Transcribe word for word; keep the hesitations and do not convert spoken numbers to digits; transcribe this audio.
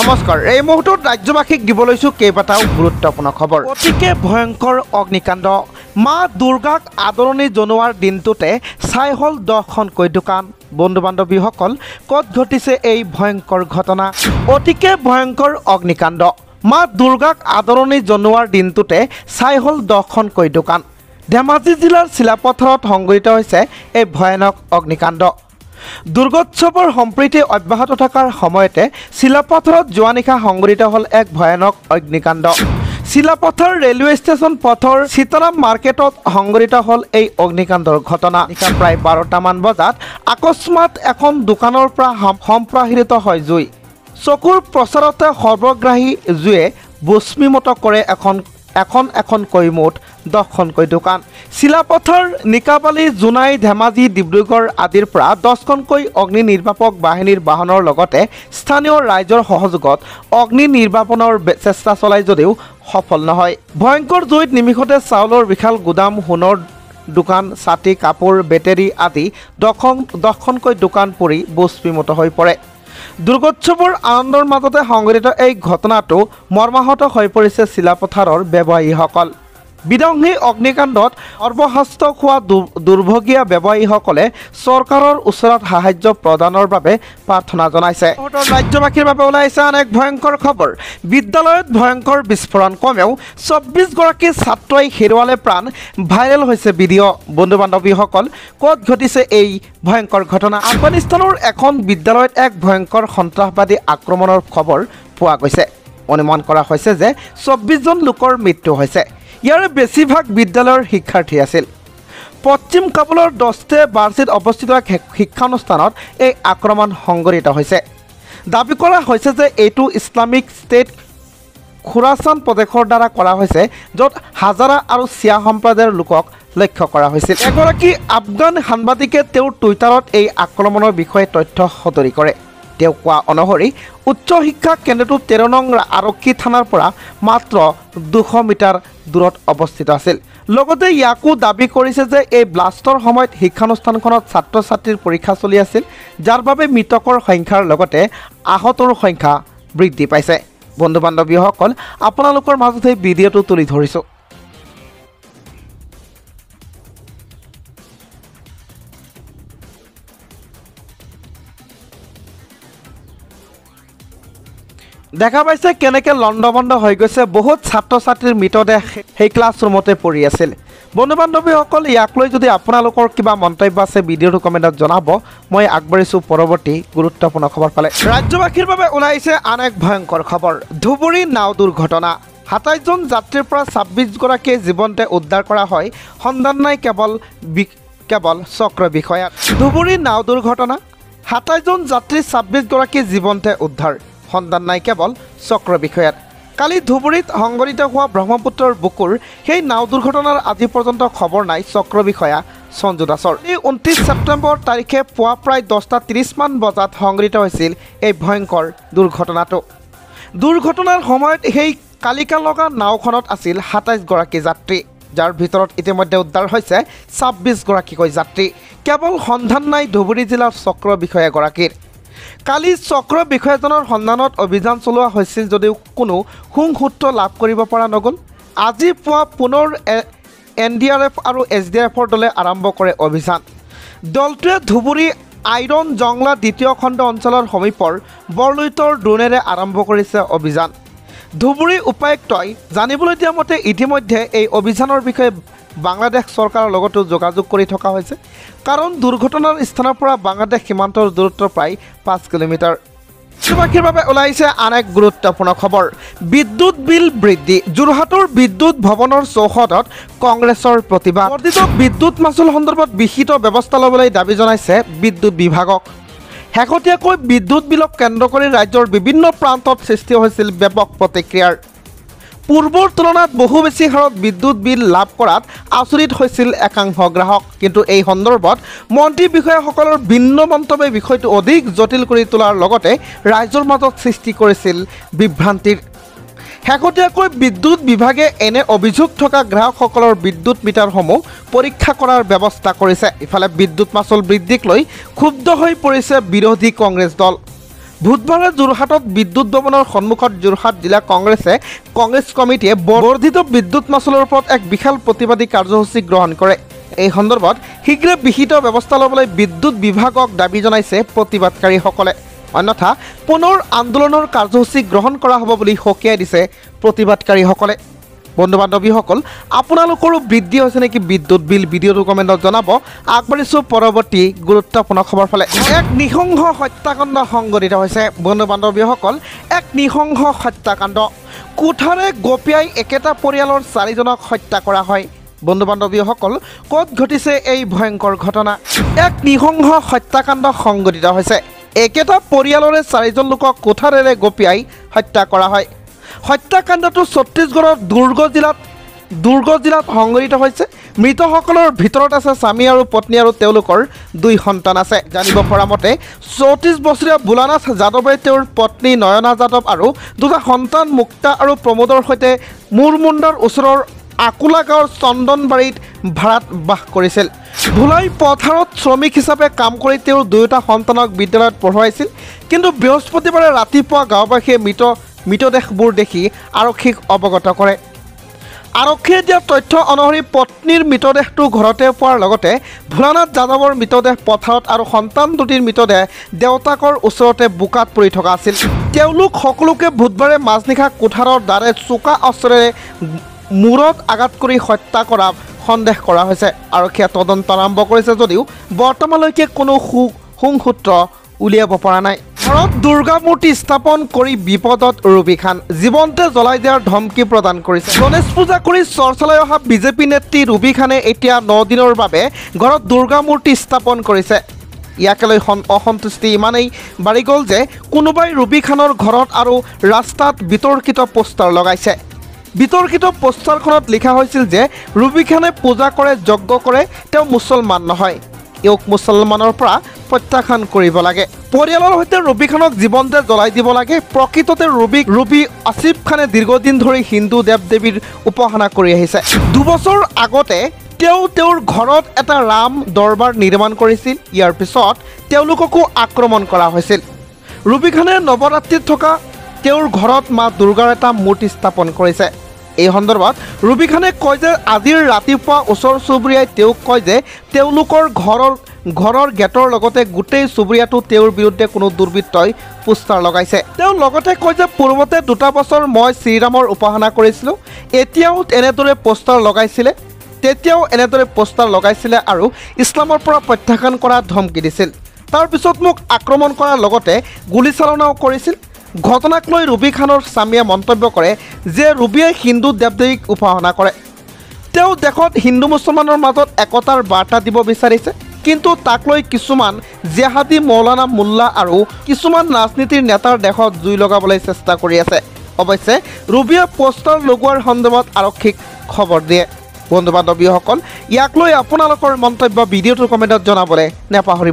নমস্কাৰ এই মুহূৰ্তত ৰাজ্যবাসীক দিব লৈছো কেইবাটাও গুৰুত্বপূৰ্ণ খবৰ। অতিকে ভয়ংকৰ অগ্নিকাণ্ড মা দুৰ্গাক আদৰণি জনোৱাৰ দিনটোতে ছাই হল দহখনকৈ দোকান। বন্ধু বান্ধৱীসকল, ক'ত ঘটিছে এই ভয়ংকৰ ঘটনা? অতিকে ভয়ংকৰ অগ্নিকাণ্ড মা দুৰ্গাক আদৰণি জনোৱাৰ দিনটোতে ছাই হল দহখনকৈ দোকান। ধেমাজি জিলাৰ শিলাপথাৰত সংঘটিত হৈছে এই ভয়ানক অগ্নিকাণ্ড। দুৰ্গোৎসৱৰ সম্প্ৰীতি অব্যাহত থকাৰ সময়তে শিলাপথাৰত যোৱা নিশা সংঘটিত হ'ল এক ভয়ানক অগ্নিকাণ্ড। শিলাপথাৰ ৰেলৱে ষ্টেচন পথৰ শীতৰাম মাৰ্কেটত সংঘটিত হ'ল এই অগ্নিকাণ্ডৰ ঘটনা। নিশা প্ৰায় বাৰটামান বজাত আকস্মাত এখন দোকানৰ পৰা সম্প্ৰসাৰিত হয় জুই। চকুৰ প্ৰচাৰতে সৰ্বগ্ৰাহী জুয়ে ভস্মীভূত কৰে এখন এখন এখনকৈ মুঠ দহখনকৈ দোকান। শিলাপথাৰ, নিকাবালি, জোনাই, ধেমাজি, ডিব্ৰুগড় আদিৰ পৰা দহখনকৈ অগ্নি নিৰ্বাপক বাহিনীৰ বাহনৰ লগতে স্থানীয় ৰাইজৰ সহযোগত অগ্নি নিৰ্বাপনৰ চেষ্টা চলাই যদিও সফল নহয়। ভয়ংকৰ জুইত নিমিষতে চাউলৰ বিশাল গুদাম, সোণৰ দোকান, ছাতি, কাপোৰ, বেটাৰী আদি দহখন দহখনকৈ দোকান পৰি ভস্মীভূত হৈ পৰে। দুৰ্গোৎসৱৰ আনন্দৰ মাজতে সংঘটিত এই ঘটনাটো মৰ্মাহত হৈ পৰিছে শিলাপথাৰৰ ব্যৱসায়ীসকল। বিধ্বংসী অগ্নিকাণ্ডত সৰ্বশাস্ত খোৱা দুৰ্ভগীয়া ব্যৱসায়ীসকলে চৰকাৰৰ ওচৰত সাহায্য প্ৰদানৰ বাবে প্ৰাৰ্থনা জনাইছে। ৰাজ্যবাসীৰ বাবে ওলাইছে আন এক ভয়ংকৰ খবৰ। বিদ্যালয়ত ভয়ংকৰ বিস্ফোৰণ, কমেও চৌব্বিছ গৰাকী ছাত্ৰই হেৰুৱালে প্ৰাণ, ভাইৰেল হৈছে ভিডিঅ'। বন্ধু বান্ধৱীসকল, ক'ত ঘটিছে এই ভয়ংকৰ ঘটনা? আফগানিস্তানৰ এখন বিদ্যালয়ত এক ভয়ংকৰ সন্ত্ৰাসবাদী আক্ৰমণৰ খবৰ পোৱা গৈছে। অনুমান কৰা হৈছে যে চৌব্বিছজন লোকৰ মৃত্যু হৈছে। ইয়াৰ বেছিভাগ বিদ্যালয়ৰ শিক্ষাৰ্থী আছিল। পশ্চিম কাবুলৰ দস্তে বাৰ্চিত অৱস্থিত এক শিক্ষানুষ্ঠানত এই আক্ৰমণ সংঘটিত হৈছে। দাবী কৰা হৈছে যে এইটো ইছলামিক ষ্টেট খুৰাচান প্ৰদেশৰ দ্বাৰা কৰা হৈছে, য'ত হাজাৰা আৰু চিয়া সম্প্ৰদায়ৰ লোকক লক্ষ্য কৰা হৈছিল। এগৰাকী আফগান সাংবাদিকে তেওঁৰ টুইটাৰত এই আক্ৰমণৰ বিষয়ে তথ্য সদৰি কৰে। তেওঁ কোৱা অনুসৰি উচ্চ শিক্ষা কেন্দ্ৰটো তেৰ নং আৰক্ষী থানাৰ পৰা মাত্ৰ দুশ মিটাৰ দূৰত অৱস্থিত আছিল। লগতে ইয়াকো দাবী কৰিছে যে এই ব্লাষ্টৰ সময়ত শিক্ষানুষ্ঠানখনত ছাত্ৰ ছাত্ৰীৰ পৰীক্ষা চলি আছিল, যাৰ বাবে মৃতকৰ সংখ্যাৰ লগতে আহতৰ সংখ্যা বৃদ্ধি পাইছে। বন্ধু বান্ধৱীসকল, আপোনালোকৰ মাজত এই ভিডিঅ'টো তুলি ধৰিছোঁ। দেখা পাইছে কেনেকৈ লণ্ডভণ্ড হৈ গৈছে বহুত ছাত্ৰ ছাত্ৰীৰ মৃতদেহ সেই ক্লাছৰুমতে পৰি আছিল। বন্ধু বান্ধৱীসকল, ইয়াক লৈ যদি আপোনালোকৰ কিবা মন্তব্য আছে ভিডিঅ'টো কমেণ্টত জনাব। মই আগবাঢ়িছোঁ পৰৱৰ্তী গুৰুত্বপূৰ্ণ খবৰ ফালে। ৰাজ্যবাসীৰ বাবে ওলাইছে আন এক ভয়ংকৰ খবৰ। ধুবুৰী নাও দুৰ্ঘটনা, সাতাইছজন যাত্ৰীৰ পৰা ছাব্বিছ গৰাকীয়ে জীৱন্তে উদ্ধাৰ কৰা হয়, সন্ধান নাই কেৱল কেৱল চক্ৰ বিষয়া। ধুবুৰী নাও দুৰ্ঘটনা, সাতাইছজন যাত্ৰী ছাব্বিছ গৰাকী জীৱন্তে উদ্ধাৰ, সন্ধান নাই কেৱল চক্ৰ বিষয়াত। কালি ধুবুৰীত সংঘটিত হোৱা ব্ৰহ্মপুত্ৰৰ বুকুৰ সেই নাও দুৰ্ঘটনাৰ আজি পৰ্যন্ত খবৰ নাই চক্ৰ বিষয়া সঞ্জু দাসৰ। এই ঊনত্ৰিছ ছেপ্টেম্বৰ তাৰিখে পুৱা প্ৰায় দহটা ত্ৰিছ মান বজাত সংঘটিত হৈছিল এই ভয়ংকৰ দুৰ্ঘটনাটো। দুৰ্ঘটনাৰ সময়ত সেই কালিকা লগা নাওখনত আছিল সাতাইছ গৰাকী যাত্ৰী, যাৰ ভিতৰত ইতিমধ্যে উদ্ধাৰ হৈছে ছাব্বিছ গৰাকীকৈ যাত্ৰী। কেৱল সন্ধান নাই ধুবুৰী জিলাৰ চক্ৰ বিষয়াগৰাকীৰ। কালি চক্ৰ বিষয়াজনৰ সন্ধানত অভিযান চলোৱা হৈছিল যদিও কোনো সুংসূত্ৰ লাভ কৰিব পৰা নগ'ল। আজি পুৱা পুনৰ এন ডি আৰ এফ আৰু এছ ডি আৰ এফৰ দলে আৰম্ভ কৰে অভিযান। দলটোৱে ধুবুৰী আইৰণ জংলা দ্বিতীয় খণ্ড অঞ্চলৰ সমীপৰ বৰলুইতৰ ড্ৰোনেৰে আৰম্ভ কৰিছে অভিযান। ধুবুৰী উপায়ুক্তই জানিবলৈ দিয়া মতে ইতিমধ্যে এই অভিযানৰ বিষয়ে বাংলাদেশ চৰকাৰৰ লগতো যোগাযোগ কৰি থকা হৈছে, কাৰণ দুৰ্ঘটনাৰ স্থানৰ পৰা বাংলাদেশ সীমান্তৰ দূৰত্ব প্ৰায় পাঁচ কিলোমিটাৰ। ৰাজ্যবাসীৰ বাবে ওলাইছে আন এক গুৰুত্বপূৰ্ণ খবৰ। বিদ্যুৎ বিল বৃদ্ধি, যোৰহাটৰ বিদ্যুৎ ভৱনৰ চৌহদত কংগ্ৰেছৰ প্ৰতিবাদ। বৰ্ধিত বিদ্যুৎ মাচুল সন্দৰ্ভত বিহিত ব্যৱস্থা ল'বলৈ দাবী জনাইছে বিদ্যুৎ বিভাগক। শেহতীয়াকৈ বিদ্যুৎ বিলক কেন্দ্ৰ কৰি ৰাজ্যৰ বিভিন্ন প্ৰান্তত সৃষ্টি হৈছিল ব্যাপক প্ৰতিক্ৰিয়াৰ। পূৰ্বৰ তুলনাত বহু বেছি হাৰত বিদ্যুৎ বিল লাভ কৰাত আচৰিত হৈছিল একাংশ গ্ৰাহক। কিন্তু এই সন্দৰ্ভত মন্ত্ৰী বিষয়াসকলৰ ভিন্ন মন্তব্যই বিষয়টো অধিক জটিল কৰি তোলাৰ লগতে ৰাইজৰ মাজত সৃষ্টি কৰিছিল বিভ্ৰান্তিৰ। শেহতীয়াকৈ বিদ্যুৎ বিভাগে এনে অভিযোগ থকা গ্ৰাহকসকলৰ বিদ্যুৎ মিটাৰসমূহ পৰীক্ষা কৰাৰ ব্যৱস্থা কৰিছে। ইফালে বিদ্যুৎ মাচুল বৃদ্ধিক লৈ ক্ষুব্ধ হৈ পৰিছে বিৰোধী কংগ্ৰেছ দল। বুধবাৰে যোৰহাটত বিদ্যুৎ ভৱনৰ সন্মুখত যোৰহাট জিলা কংগ্ৰেছে কংগ্ৰেছ কমিটিয়ে বৰ্ধিত বিদ্যুৎ মাচুলৰ ওপৰত এক বিশাল প্ৰতিবাদী কাৰ্যসূচী গ্ৰহণ কৰে। এই সন্দৰ্ভত শীঘ্ৰে বিহিত ব্যৱস্থা ল'বলৈ বিদ্যুৎ বিভাগক দাবী জনাইছে প্ৰতিবাদকাৰীসকলে, অন্যথা পুনৰ আন্দোলনৰ কাৰ্যসূচী গ্ৰহণ কৰা হ'ব বুলি সকীয়াই দিছে প্ৰতিবাদকাৰীসকলে। বন্ধু বান্ধৱীসকল, আপোনালোকৰো বৃদ্ধি হৈছে নেকি বিদ্যুৎ বিল? ভিডিঅ'টো কমেণ্টত জনাব। আগবাঢ়িছোঁ পৰৱৰ্তী গুৰুত্বপূৰ্ণ খবৰ ফালে। এক নিসংহ হত্যাকাণ্ড সংঘটিত হৈছে। বন্ধু বান্ধৱীসকল, এক নিসংহ হত্যাকাণ্ড, কোঠাৰে গপিয়াই একেটা পৰিয়ালৰ চাৰিজনক হত্যা কৰা হয়। বন্ধু বান্ধৱীসকল, ক'ত ঘটিছে এই ভয়ংকৰ ঘটনা? এক নিসংহ হত্যাকাণ্ড সংঘটিত হৈছে। একেটা পৰিয়ালৰে চাৰিজন লোকক কোঠাৰেৰে গপিয়াই হত্যা কৰা হয়। হত্যাকাণ্ডটো ছত্তীশগড়ৰ দুৰ্গ জিলাত দুৰ্গ জিলাত সংঘটিত হৈছে। মৃতসকলৰ ভিতৰত আছে স্বামী আৰু পত্নী আৰু তেওঁলোকৰ দুই সন্তান আছে। জানিব পৰা মতে চৌত্ৰিছ বছৰীয়া ভোলানাথ যাদৱে তেওঁৰ পত্নী নয়না যাদৱ আৰু দুটা সন্তান মুক্তা আৰু প্ৰমোদৰ সৈতে মুৰমুণ্ডৰ ওচৰৰ আকোলা গাঁৱৰ চন্দনবাৰীত ভাড়াত বাস কৰিছিল। ভোলাই পথাৰত শ্ৰমিক হিচাপে কাম কৰি তেওঁৰ দুয়োটা সন্তানক বিদ্যালয়ত পঢ়ুৱাইছিল। কিন্তু বৃহস্পতিবাৰে ৰাতিপুৱা গাঁওবাসীয়ে মৃত মৃতদেহবোৰ দেখি আৰক্ষীক অৱগত কৰে। আৰক্ষীয়ে দিয়া তথ্য অনুসৰি পত্নীৰ মৃতদেহটো ঘৰতে পোৱাৰ লগতে ভোলানাথ যাদৱৰ মৃতদেহ পথাৰত আৰু সন্তান দুটিৰ মৃতদেহ দেউতাকৰ ওচৰতে বোকাত পৰি থকা আছিল। তেওঁলোক সকলোকে বুধবাৰে মাজনিশা কোঠাৰৰ দ্বাৰে চোকা অস্ত্ৰৰে মূৰত আঘাত কৰি হত্যা কৰা সন্দেহ কৰা হৈছে। আৰক্ষীয়ে তদন্ত আৰম্ভ কৰিছে যদিও বৰ্তমানলৈকে কোনো সংসূত্ৰ উলিয়াব পৰা নাই। ঘৰত দুৰ্গা মূৰ্তি স্থাপন কৰি বিপদত ৰবি খান, জীৱন্তে জ্বলাই দিয়াৰ ধমকি প্ৰদান কৰিছে। গণেশ পূজা কৰি চৰ্চালৈ অহা বিজেপি নেত্ৰী ৰবি খানে এতিয়া ন দিনৰ বাবে ঘৰত দুৰ্গা মূৰ্তি স্থাপন কৰিছে। ইয়াকে লৈ অসন্তুষ্টি ইমানেই বাঢ়ি গ'ল যে কোনোবাই ৰবি খানৰ ঘৰত আৰু ৰাস্তাত বিতৰ্কিত পোষ্টাৰ লগাইছে। বিতৰ্কিত পোষ্টাৰখনত লিখা হৈছিল যে ৰবি খানে পূজা কৰে, যজ্ঞ কৰে, তেওঁ মুছলমান নহয়, এওক মুছলমানৰ পৰা প্ৰত্যাখ্যান কৰিব লাগে, পৰিয়ালৰ সৈতে ৰবি খানক জীৱন্তে জ্বলাই দিব লাগে। প্ৰকৃততে ৰবি ৰবি আছিফ খানে দীৰ্ঘদিন ধৰি হিন্দু দেৱ দেৱীৰ উপাসনা কৰি আহিছে। দুবছৰ আগতে তেওঁ তেওঁৰ ঘৰত এটা ৰাম দৰবাৰ নিৰ্মাণ কৰিছিল। ইয়াৰ পিছত তেওঁলোককো আক্ৰমণ কৰা হৈছিল। ৰবি খানে নৱৰাত্ৰিত থকা তেওঁৰ ঘৰত মা দুৰ্গাৰ এটা মূৰ্তি স্থাপন কৰিছে। এই সন্দৰ্ভত ৰবি খানে কয় যে আজিৰ ৰাতিপুৱা ওচৰ চুবুৰীয়াই তেওঁক কয় যে তেওঁলোকৰ ঘৰৰ ঘৰৰ গেটৰ লগতে গোটেই চুবুৰীয়াটো তেওঁৰ বিৰুদ্ধে কোনো দুৰ্বৃত্তই পোষ্টাৰ লগাইছে। তেওঁ লগতে কয় যে পূৰ্বতে দুটা বছৰ মই শ্ৰীৰামৰ উপাসনা কৰিছিলোঁ, এতিয়াও এনেদৰে পোষ্টাৰ লগাইছিলে তেতিয়াও এনেদৰে পোষ্টাৰ লগাইছিলে আৰু ইছলামৰ পৰা প্ৰত্যাখ্যান কৰা ধমকি দিছিল। তাৰপিছত মোক আক্ৰমণ কৰাৰ লগতে গুলীচালনাও কৰিছিল। ঘটনাক লৈ ৰবি খানৰ স্বামীয়ে মন্তব্য কৰে যে ৰবিয়ে হিন্দু দেৱ দেৱীক উপাসনা কৰে। তেওঁ দেশত হিন্দু মুছলমানৰ মাজত একতাৰ বাৰ্তা দিব বিচাৰিছে, কিন্তু তাক লৈ কিছুমান জেহাদী মৌলানা মোল্লা আৰু কিছুমান ৰাজনীতিৰ নেতাৰ দেশত জুই লগাবলৈ চেষ্টা কৰি আছে। অৱশ্যে ৰবিয়ে পোষ্টাৰ লগোৱাৰ সন্দৰ্ভত আৰক্ষীক খবৰ দিয়ে। বন্ধু বান্ধৱীসকল, ইয়াক লৈ আপোনালোকৰ মন্তব্য ভিডিঅ'টোৰ কমেণ্টত জনাবলৈ নাপাহৰিব।